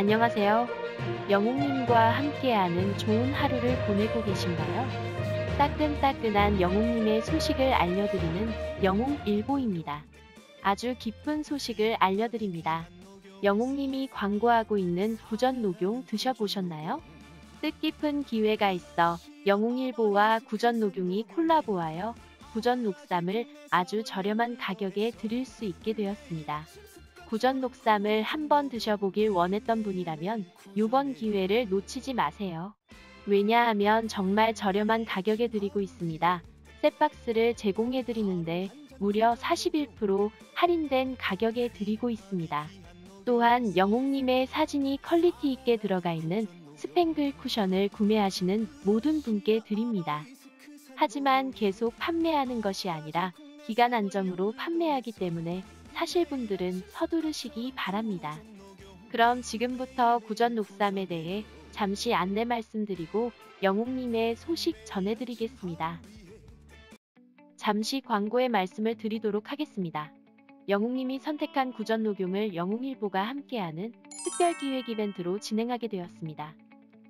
안녕하세요. 영웅님과 함께하는 좋은 하루를 보내고 계신가요? 따끈따끈한 영웅님의 소식을 알려드리는 영웅일보입니다. 아주 기쁜 소식을 알려드립니다. 영웅님이 광고하고 있는 구전 녹용 드셔보셨나요? 뜻깊은 기회가 있어 영웅일보와 구전 녹용이 콜라보하여 구전 녹삼을 아주 저렴한 가격에 드릴 수 있게 되었습니다. 구전 녹삼을 한번 드셔보길 원했던 분이라면 이번 기회를 놓치지 마세요. 왜냐하면 정말 저렴한 가격에 드리고 있습니다. 셋박스를 제공해드리는데 무려 41% 할인된 가격에 드리고 있습니다. 또한 영웅님의 사진이 퀄리티 있게 들어가 있는 스팽글 쿠션을 구매하시는 모든 분께 드립니다. 하지만 계속 판매하는 것이 아니라 기간 안정으로 판매하기 때문에 사실 분들은 서두르시기 바랍니다. 그럼 지금부터 구전 녹삼에 대해 잠시 안내 말씀드리고 영웅님의 소식 전해드리겠습니다. 잠시 광고의 말씀을 드리도록 하겠습니다. 영웅님이 선택한 구전 녹용을 영웅일보가 함께하는 특별 기획 이벤트로 진행하게 되었습니다.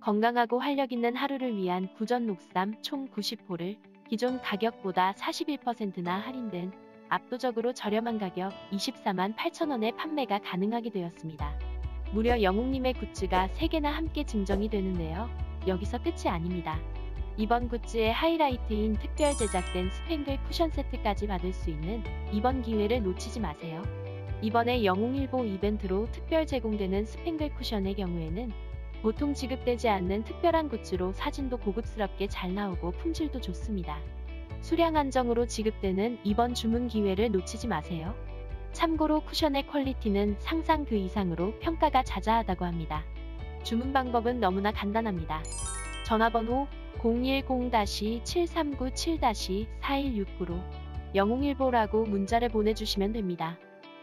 건강하고 활력있는 하루를 위한 구전 녹삼 총 90포를 기존 가격보다 41%나 할인된 압도적으로 저렴한 가격 248,000원에 판매가 가능하게 되었습니다. 무려 영웅님의 굿즈가 3개나 함께 증정이 되는데요. 여기서 끝이 아닙니다. 이번 굿즈의 하이라이트인 특별 제작된 스팽글 쿠션 세트까지 받을 수 있는 이번 기회를 놓치지 마세요. 이번에 영웅일보 이벤트로 특별 제공되는 스팽글 쿠션의 경우에는 보통 지급되지 않는 특별한 굿즈로 사진도 고급스럽게 잘 나오고 품질도 좋습니다. 수량 한정으로 지급되는 이번 주문 기회를 놓치지 마세요. 참고로 쿠션의 퀄리티는 상상 그 이상으로 평가가 자자하다고 합니다. 주문 방법은 너무나 간단합니다. 전화번호 010-7397-4169로 영웅일보라고 문자를 보내주시면 됩니다.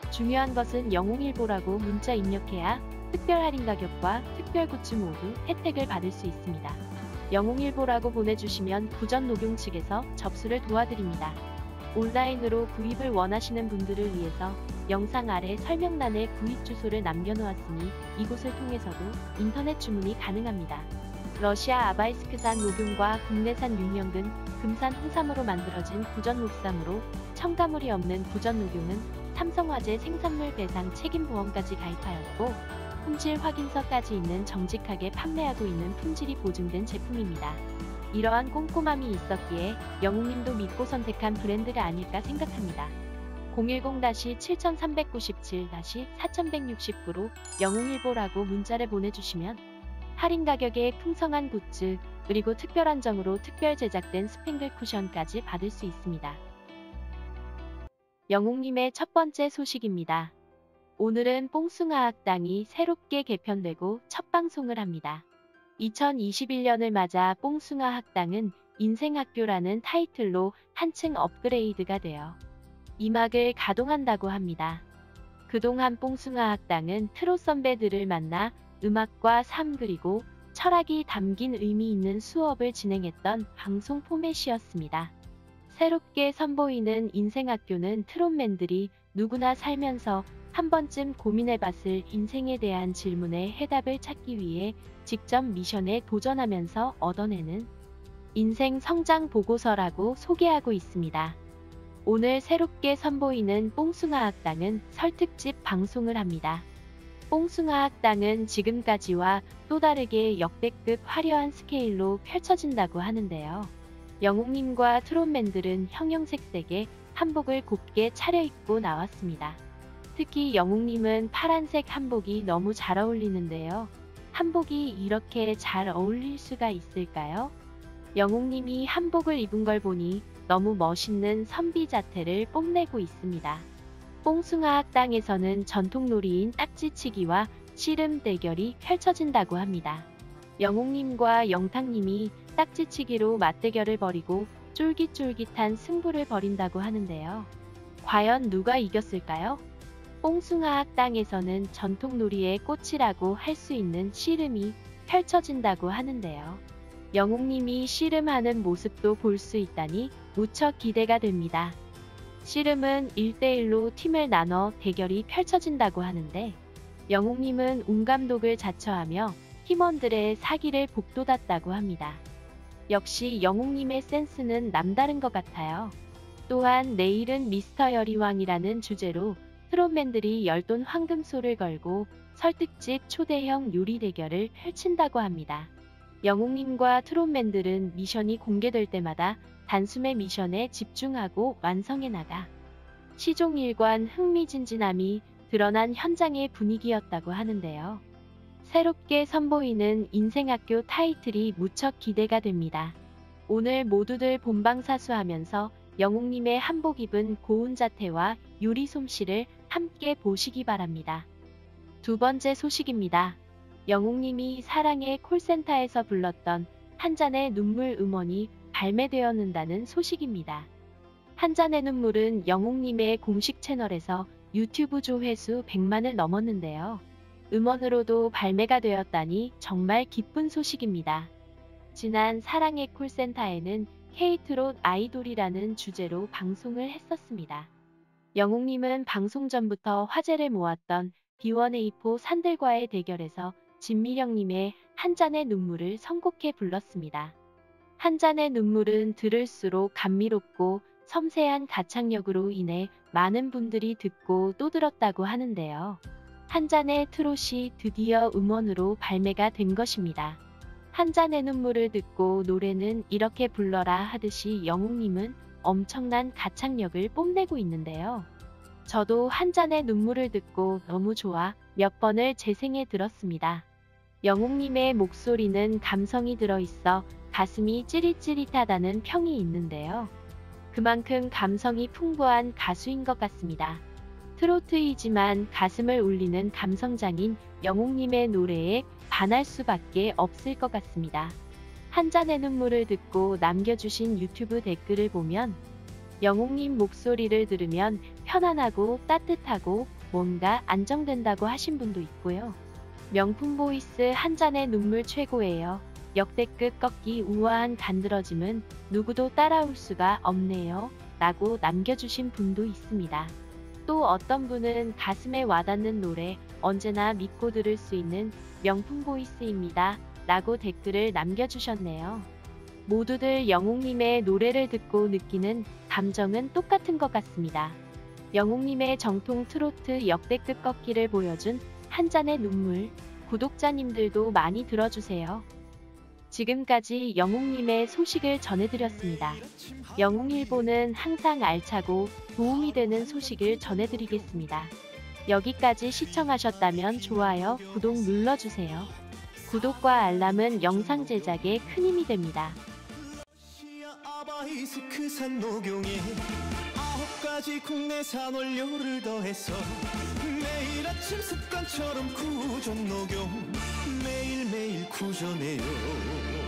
중요한 것은 영웅일보라고 문자 입력해야 특별 할인 가격과 특별 굿즈 모두 혜택을 받을 수 있습니다. 영웅일보라고 보내주시면 구전 녹용 측에서 접수를 도와드립니다. 온라인으로 구입을 원하시는 분들을 위해서 영상 아래 설명란에 구입 주소를 남겨놓았으니 이곳을 통해서도 인터넷 주문이 가능합니다. 러시아 아바이스크산 녹용과 국내산 육년근, 금산 홍삼으로 만들어진 구전 녹삼으로 첨가물이 없는 구전 녹용은 삼성화재 생산물 배상 책임보험까지 가입하였고 품질 확인서까지 있는 정직하게 판매하고 있는 품질이 보증된 제품입니다. 이러한 꼼꼼함이 있었기에 영웅님도 믿고 선택한 브랜드가 아닐까 생각합니다. 010-7397-4169로 영웅일보라고 문자를 보내주시면 할인 가격에 풍성한 굿즈 그리고 특별한 점으로 특별 제작된 스팽글 쿠션까지 받을 수 있습니다. 영웅님의 첫 번째 소식입니다. 오늘은 뽕숭아 학당이 새롭게 개편되고 첫 방송을 합니다. 2021년을 맞아 뽕숭아 학당은 인생학교라는 타이틀로 한층 업그레이드가 되어 2막을 가동한다고 합니다. 그동안 뽕숭아 학당은 트롯 선배들을 만나 음악과 삶 그리고 철학이 담긴 의미 있는 수업을 진행했던 방송 포맷이었습니다. 새롭게 선보이는 인생학교는 트롯맨들이 누구나 살면서 한 번쯤 고민해봤을 인생에 대한 질문의 해답을 찾기 위해 직접 미션에 도전하면서 얻어내는 인생 성장 보고서라고 소개하고 있습니다. 오늘 새롭게 선보이는 뽕숭아 학당은 설 특집 방송을 합니다. 뽕숭아 학당은 지금까지와 또 다르게 역대급 화려한 스케일로 펼쳐진다고 하는데요. 영웅님과 트롯맨들은 형형색색의 한복을 곱게 차려입고 나왔습니다. 특히 영웅님은 파란색 한복이 너무 잘 어울리는데요. 한복이 이렇게 잘 어울릴 수가 있을까요? 영웅님이 한복을 입은 걸 보니 너무 멋있는 선비 자태를 뽐내고 있습니다. 뽕숭아 학당에서는 전통놀이인 딱지치기와 씨름 대결이 펼쳐진다고 합니다. 영웅님과 영탁님이 딱지치기로 맞대결을 벌이고 쫄깃쫄깃한 승부를 벌인다고 하는데요. 과연 누가 이겼을까요? 뽕숭아 학당에서는 전통놀이의 꽃이라고 할 수 있는 씨름이 펼쳐진다고 하는데요. 영웅님이 씨름하는 모습도 볼 수 있다니 무척 기대가 됩니다. 씨름은 1대1로 팀을 나눠 대결이 펼쳐진다고 하는데 영웅님은 운감독을 자처하며 팀원들의 사기를 복돋았다고 합니다. 역시 영웅님의 센스는 남다른 것 같아요. 또한 내일은 미스터 여리왕이라는 주제로 트롯맨들이 열돈 황금소를 걸고 설특집 초대형 요리 대결을 펼친다고 합니다. 영웅님과 트롯맨들은 미션이 공개될 때마다 단숨에 미션에 집중하고 완성해 나가 시종일관 흥미진진함이 드러난 현장의 분위기였다고 하는데요. 새롭게 선보이는 인생학교 타이틀이 무척 기대가 됩니다. 오늘 모두들 본방사수하면서 영웅님의 한복 입은 고운 자태와 요리 솜씨를 함께 보시기 바랍니다. 두 번째 소식입니다. 영웅님이 사랑의 콜센터에서 불렀던 한 잔의 눈물 음원이 발매되었는다는 소식입니다. 한 잔의 눈물은 영웅님의 공식 채널에서 유튜브 조회수 100만을 넘었는데요. 음원으로도 발매가 되었다니 정말 기쁜 소식입니다. 지난 사랑의 콜센터에는 K-트롯 아이돌이라는 주제로 방송을 했었습니다. 영웅님은 방송 전부터 화제를 모았던 B1A4 산들과의 대결에서 진미령님의 한 잔의 눈물을 선곡해 불렀습니다. 한 잔의 눈물은 들을수록 감미롭고 섬세한 가창력으로 인해 많은 분들이 듣고 또 들었다고 하는데요. 한 잔의 트롯이 드디어 음원으로 발매가 된 것입니다. 한 잔의 눈물을 듣고 노래는 이렇게 불러라 하듯이 영웅님은 엄청난 가창력을 뽐내고 있는데요. 저도 한 잔의 눈물을 듣고 너무 좋아 몇 번을 재생해 들었습니다. 영웅님의 목소리는 감성이 들어있어 가슴이 찌릿찌릿하다는 평이 있는데요. 그만큼 감성이 풍부한 가수인 것 같습니다. 트로트이지만 가슴을 울리는 감성장인 영웅님의 노래에 반할 수밖에 없을 것 같습니다. 한 잔의 눈물을 듣고 남겨주신 유튜브 댓글을 보면 영웅님 목소리를 들으면 편안하고 따뜻하고 뭔가 안정된다고 하신 분도 있고요. 명품 보이스 한 잔의 눈물 최고예요. 역대급 꺾기 우아한 간드러짐은 누구도 따라올 수가 없네요. 라고 남겨주신 분도 있습니다. 또 어떤 분은 가슴에 와닿는 노래 언제나 믿고 들을 수 있는 명품 보이스입니다. 라고 댓글을 남겨주셨네요. 모두들 영웅님의 노래를 듣고 느끼는 감정은 똑같은 것 같습니다. 영웅님의 정통 트로트 역대급 꺾기를 보여준 한 잔의 눈물, 구독자님들도 많이 들어주세요. 지금까지 영웅님의 소식을 전해드렸습니다. 영웅일보는 항상 알차고 도움이 되는 소식을 전해드리겠습니다. 여기까지 시청하셨다면 좋아요, 구독 눌러주세요. 구독과 알람은 영상 제작에 큰 힘이 됩니다. 매일 아침 습관처럼 구전 녹용 매일매일 구전해요.